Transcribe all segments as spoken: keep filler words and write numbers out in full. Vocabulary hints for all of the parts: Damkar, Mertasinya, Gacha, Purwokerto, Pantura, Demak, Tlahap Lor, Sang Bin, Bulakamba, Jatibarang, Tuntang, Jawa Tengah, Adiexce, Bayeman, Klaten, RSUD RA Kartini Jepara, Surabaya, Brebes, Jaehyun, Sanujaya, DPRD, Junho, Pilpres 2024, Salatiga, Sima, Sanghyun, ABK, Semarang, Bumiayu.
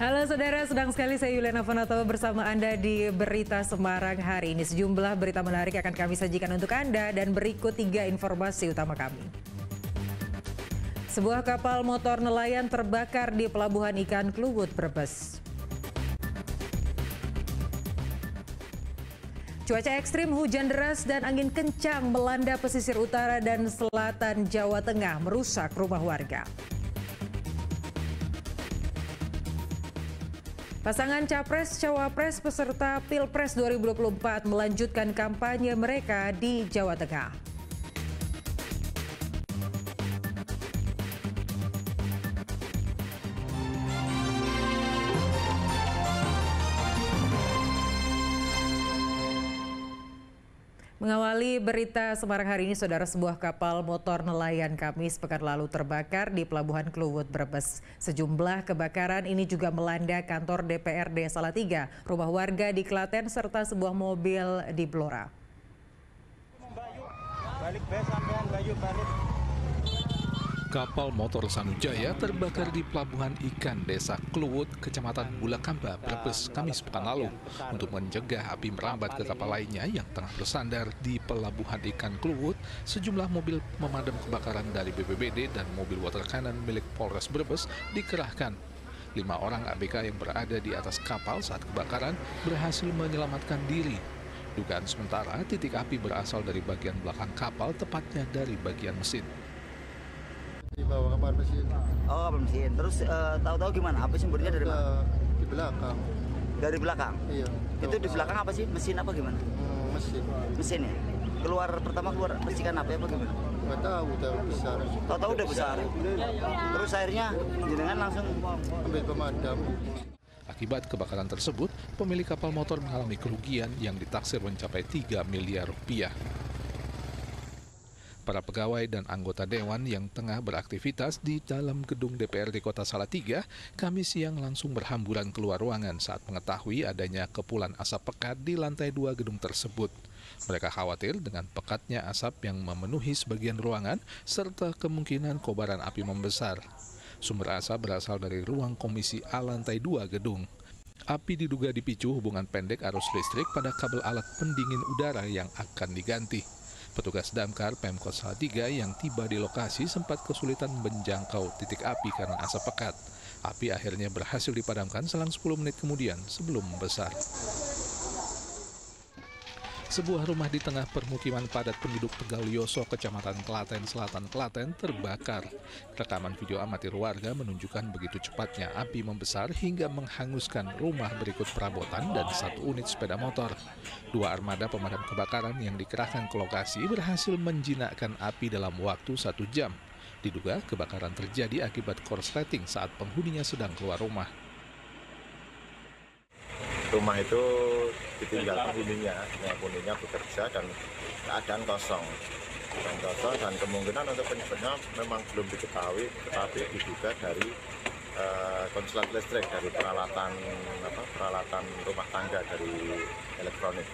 Halo saudara, senang sekali saya Yuliana Fontana bersama Anda di Berita Semarang hari ini. Sejumlah berita menarik akan kami sajikan untuk Anda dan berikut tiga informasi utama kami. Sebuah kapal motor nelayan terbakar di pelabuhan ikan Kluwut, Brebes. Cuaca ekstrim, hujan deras dan angin kencang melanda pesisir utara dan selatan Jawa Tengah, merusak rumah warga. Pasangan Capres-Cawapres peserta Pilpres dua ribu dua puluh empat melanjutkan kampanye mereka di Jawa Tengah. Mengawali berita Semarang hari ini, saudara, sebuah kapal motor nelayan Kamis pekan lalu terbakar di pelabuhan Kluwut, Brebes. Sejumlah kebakaran ini juga melanda kantor D P R D Salatiga, rumah warga di Klaten, serta sebuah mobil di Blora. Kapal motor Sanujaya terbakar di pelabuhan ikan desa Kluwut, kecamatan Bulakamba, Brebes, Kamis pekan lalu. Untuk mencegah api merambat ke kapal lainnya yang tengah bersandar di pelabuhan ikan Kluwut, sejumlah mobil pemadam kebakaran dari B P B D dan mobil water cannon milik Polres Brebes dikerahkan. Lima orang A B K yang berada di atas kapal saat kebakaran berhasil menyelamatkan diri. Dugaan sementara, titik api berasal dari bagian belakang kapal, tepatnya dari bagian mesin. Bawa kapal mesin. Oh, kapal mesin. Terus uh, tahu-tahu gimana? Apa sumbernya dari mana? Di belakang. Dari belakang? Iya. Itu di belakang apa sih? Mesin apa gimana? Hmm, mesin. Mesin ya? Keluar pertama keluar percikan apa ya? Apa gimana? Nggak tahu, udah besar. Tahu-tahu udah besar. Terus akhirnya jenengan langsung ambil pemadam. Akibat kebakaran tersebut, pemilik kapal motor mengalami kerugian yang ditaksir mencapai tiga miliar rupiah. Para pegawai dan anggota dewan yang tengah beraktivitas di dalam gedung D P R D Kota Salatiga, Kamis siang langsung berhamburan keluar ruangan saat mengetahui adanya kepulan asap pekat di lantai dua gedung tersebut. Mereka khawatir dengan pekatnya asap yang memenuhi sebagian ruangan serta kemungkinan kobaran api membesar. Sumber asap berasal dari ruang komisi A lantai dua gedung. Api diduga dipicu hubungan pendek arus listrik pada kabel alat pendingin udara yang akan diganti. Petugas Damkar Pemkot Salatiga yang tiba di lokasi sempat kesulitan menjangkau titik api karena asap pekat. Api akhirnya berhasil dipadamkan selang sepuluh menit kemudian sebelum membesar. Sebuah rumah di tengah permukiman padat penduduk Pegalioso, Kecamatan Klaten Selatan, Klaten terbakar. Rekaman video amatir warga menunjukkan begitu cepatnya api membesar hingga menghanguskan rumah berikut perabotan dan satu unit sepeda motor. Dua armada pemadam kebakaran yang dikerahkan ke lokasi berhasil menjinakkan api dalam waktu satu jam. Diduga kebakaran terjadi akibat korsleting saat penghuninya sedang keluar rumah. Rumah itu ditinggal penghuninya, penghuninya bekerja dan keadaan kosong. Dan kosong dan kemungkinan untuk penyebabnya memang belum diketahui, tetapi diduga dari uh, konslet listrik, dari peralatan apa, peralatan rumah tangga, dari elektronik.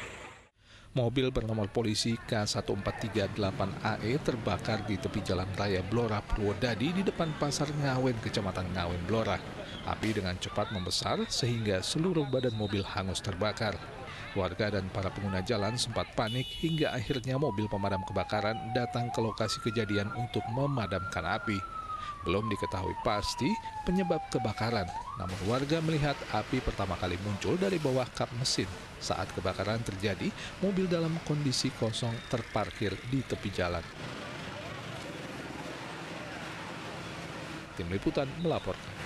Mobil bernomor polisi K satu empat tiga delapan A E terbakar di tepi jalan raya Blora Purwodadi di depan pasar Ngawen, Kecamatan Ngawen, Blora. Api dengan cepat membesar sehingga seluruh badan mobil hangus terbakar. Warga dan para pengguna jalan sempat panik hingga akhirnya mobil pemadam kebakaran datang ke lokasi kejadian untuk memadamkan api. Belum diketahui pasti penyebab kebakaran, namun warga melihat api pertama kali muncul dari bawah kap mesin. Saat kebakaran terjadi, mobil dalam kondisi kosong terparkir di tepi jalan. Tim Liputan melaporkan.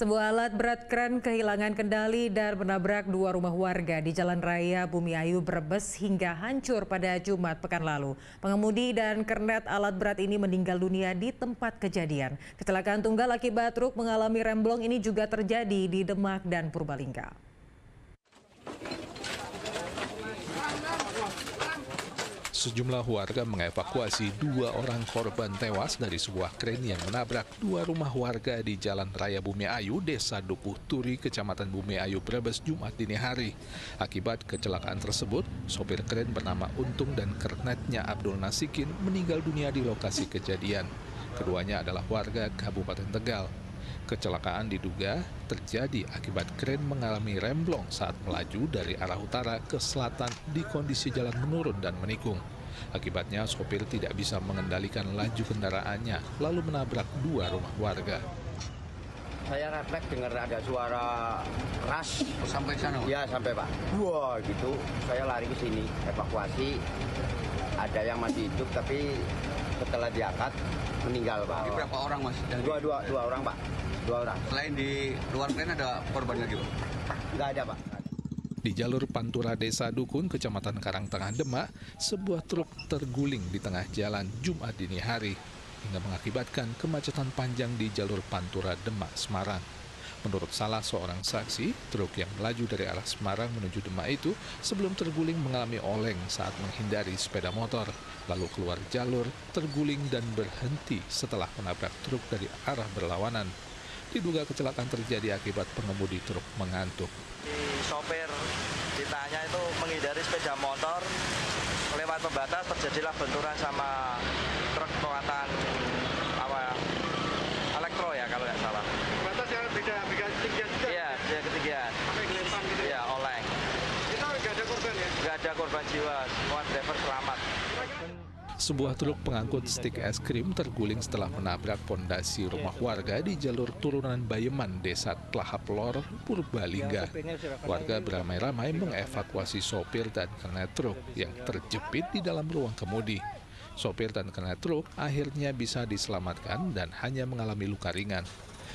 Sebuah alat berat kran kehilangan kendali dan menabrak dua rumah warga di Jalan Raya Bumiayu, Brebes hingga hancur pada Jumat pekan lalu. Pengemudi dan kernet alat berat ini meninggal dunia di tempat kejadian. Kecelakaan tunggal akibat truk mengalami remblong ini juga terjadi di Demak dan Purbalingga. Sejumlah warga mengevakuasi dua orang korban tewas dari sebuah kren yang menabrak dua rumah warga di Jalan Raya Bumiayu, Desa Dukuh Turi, Kecamatan Bumiayu, Brebes, Jumat dini hari. Akibat kecelakaan tersebut, sopir kren bernama Untung dan kernetnya Abdul Nasikin meninggal dunia di lokasi kejadian. Keduanya adalah warga Kabupaten Tegal. Kecelakaan diduga terjadi akibat kren mengalami remblong saat melaju dari arah utara ke selatan di kondisi jalan menurun dan menikung. Akibatnya sopir tidak bisa mengendalikan laju kendaraannya lalu menabrak dua rumah warga. Saya refleks dengar ada suara keras sampai sana. Ya sampai Pak. Wah gitu. Saya lari ke sini evakuasi. Ada yang masih hidup tapi setelah diangkat meninggal Pak. Jadi berapa orang Mas? Dua dua dua orang Pak. Dua orang. Selain di luar kalian ada korban lagi Pak? Nggak ada Pak. Di jalur Pantura Desa Dukun, Kecamatan Karangtengah, Demak, sebuah truk terguling di tengah jalan Jumat dini hari hingga mengakibatkan kemacetan panjang di jalur Pantura Demak Semarang. Menurut salah seorang saksi, truk yang melaju dari arah Semarang menuju Demak itu sebelum terguling mengalami oleng saat menghindari sepeda motor, lalu keluar jalur, terguling dan berhenti setelah menabrak truk dari arah berlawanan. Diduga kecelakaan terjadi akibat pengemudi truk mengantuk. Sopir ditanya itu menghindari sepeda motor, lewat pembatas terjadilah benturan sama truk muatan apa elektro ya kalau nggak salah. Pembatas yang beda, beda ketinggian juga. Iya, beda ketinggian. Sampai gelempan gitu. Iya, oleng. Kita nggak ada korban ya? Nggak ada korban jiwa, semua driver selamat. Sebuah truk pengangkut stik es krim terguling setelah menabrak pondasi rumah warga di jalur turunan Bayeman, Desa Tlahap Lor, Purbalingga. Warga beramai-ramai mengevakuasi sopir dan kernet truk yang terjepit di dalam ruang kemudi. Sopir dan kernet truk akhirnya bisa diselamatkan dan hanya mengalami luka ringan.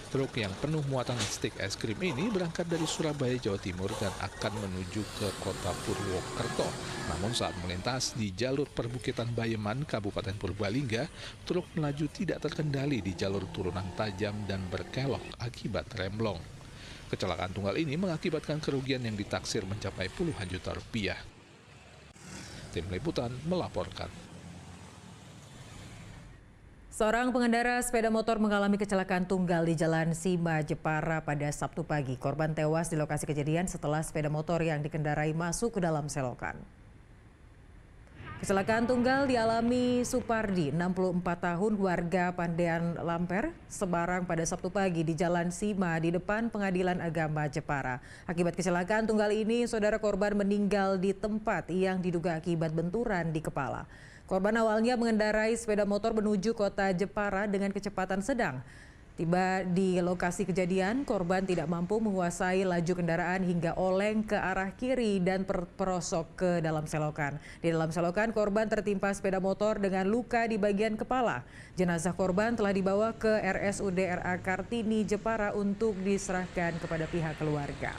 Truk yang penuh muatan stik es krim ini berangkat dari Surabaya, Jawa Timur dan akan menuju ke kota Purwokerto. Namun saat melintas di jalur perbukitan Bayeman, Kabupaten Purbalingga, truk melaju tidak terkendali di jalur turunan tajam dan berkelok akibat remblong. Kecelakaan tunggal ini mengakibatkan kerugian yang ditaksir mencapai puluhan juta rupiah. Tim Liputan melaporkan. Seorang pengendara sepeda motor mengalami kecelakaan tunggal di Jalan Sima, Jepara pada Sabtu pagi. Korban tewas di lokasi kejadian setelah sepeda motor yang dikendarai masuk ke dalam selokan. Kecelakaan tunggal dialami Supardi, enam puluh empat tahun, warga Pandean Lamper, Semarang pada Sabtu pagi di Jalan Sima di depan Pengadilan Agama Jepara. Akibat kecelakaan tunggal ini, saudara korban meninggal di tempat yang diduga akibat benturan di kepala. Korban awalnya mengendarai sepeda motor menuju kota Jepara dengan kecepatan sedang. Tiba di lokasi kejadian, korban tidak mampu menguasai laju kendaraan hingga oleng ke arah kiri dan perosok ke dalam selokan. Di dalam selokan, korban tertimpa sepeda motor dengan luka di bagian kepala. Jenazah korban telah dibawa ke R S U D R A Kartini, Jepara untuk diserahkan kepada pihak keluarga.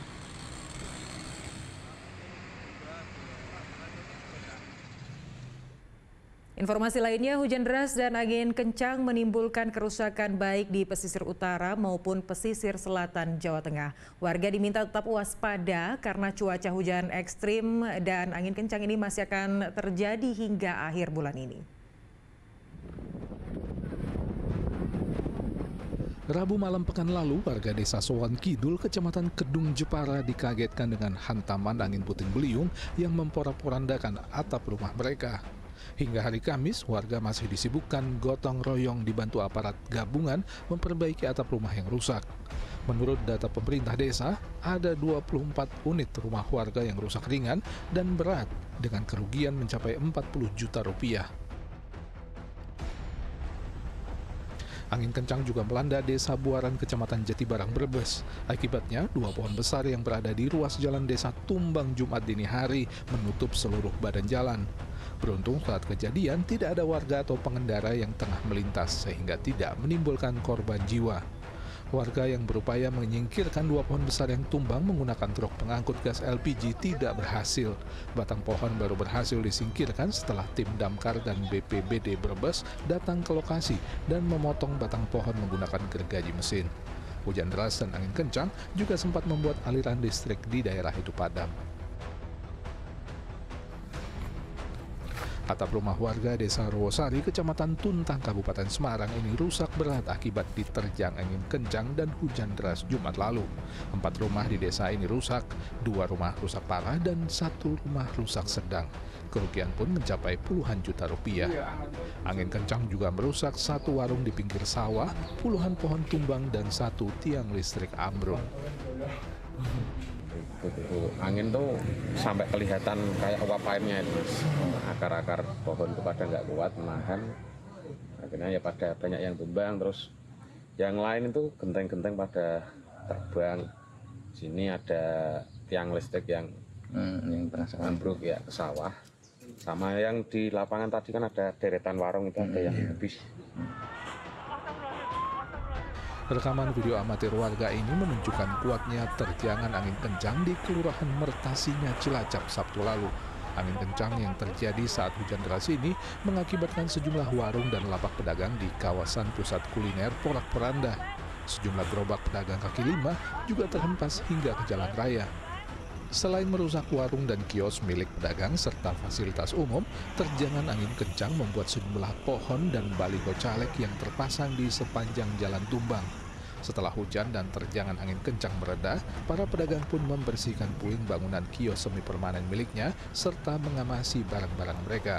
Informasi lainnya, hujan deras dan angin kencang menimbulkan kerusakan baik di pesisir utara maupun pesisir selatan Jawa Tengah. Warga diminta tetap waspada karena cuaca hujan ekstrim dan angin kencang ini masih akan terjadi hingga akhir bulan ini. Rabu malam pekan lalu, warga desa Sowan Kidul, Kecamatan Kedung, Jepara dikagetkan dengan hantaman angin puting beliung yang memporak-porandakan atap rumah mereka. Hingga hari Kamis, warga masih disibukkan gotong royong dibantu aparat gabungan memperbaiki atap rumah yang rusak. Menurut data pemerintah desa, ada dua puluh empat unit rumah warga yang rusak ringan dan berat dengan kerugian mencapai empat puluh juta rupiah. Angin kencang juga melanda desa Buaran, Kecamatan Jatibarang, Brebes. Akibatnya, dua pohon besar yang berada di ruas jalan desa tumbang Jumat dini hari menutup seluruh badan jalan. Beruntung saat kejadian tidak ada warga atau pengendara yang tengah melintas sehingga tidak menimbulkan korban jiwa. Warga yang berupaya menyingkirkan dua pohon besar yang tumbang menggunakan truk pengangkut gas L P G tidak berhasil. Batang pohon baru berhasil disingkirkan setelah tim Damkar dan B P B D Brebes datang ke lokasi dan memotong batang pohon menggunakan gergaji mesin. Hujan deras dan angin kencang juga sempat membuat aliran listrik di daerah itu padam. Atap rumah warga Desa Rowosari, Kecamatan Tuntang, Kabupaten Semarang ini rusak berat akibat diterjang angin kencang dan hujan deras Jumat lalu. Empat rumah di desa ini rusak, dua rumah rusak parah dan satu rumah rusak sedang. Kerugian pun mencapai puluhan juta rupiah. Angin kencang juga merusak satu warung di pinggir sawah, puluhan pohon tumbang dan satu tiang listrik ambruk. Angin tuh sampai kelihatan kayak uap airnya itu, akar-akar pohon itu pada nggak kuat menahan, akhirnya ya pada banyak yang tumbang. Terus yang lain itu genteng-genteng pada terbang. Sini ada tiang listrik yang hmm, ambruk ya ke sawah, sama yang di lapangan tadi kan ada deretan warung itu ada yang habis. Rekaman video amatir warga ini menunjukkan kuatnya terjangan angin kencang di Kelurahan Mertasinya, Cilacap, Sabtu lalu. Angin kencang yang terjadi saat hujan deras ini mengakibatkan sejumlah warung dan lapak pedagang di kawasan pusat kuliner porak-poranda. Sejumlah gerobak pedagang kaki lima juga terhempas hingga ke jalan raya. Selain merusak warung dan kios milik pedagang serta fasilitas umum, terjangan angin kencang membuat sejumlah pohon dan baliho caleg yang terpasang di sepanjang jalan tumbang. Setelah hujan dan terjangan angin kencang mereda, para pedagang pun membersihkan puing bangunan kios semi permanen miliknya serta mengamasi barang-barang mereka.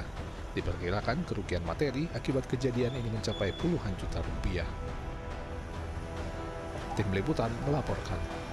Diperkirakan kerugian materi akibat kejadian ini mencapai puluhan juta rupiah. Tim Liputan melaporkan.